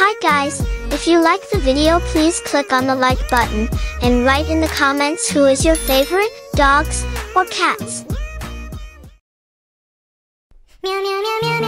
Hi guys, if you like the video please click on the like button, and write in the comments who is your favorite, dogs or cats. Meow meow meow meow.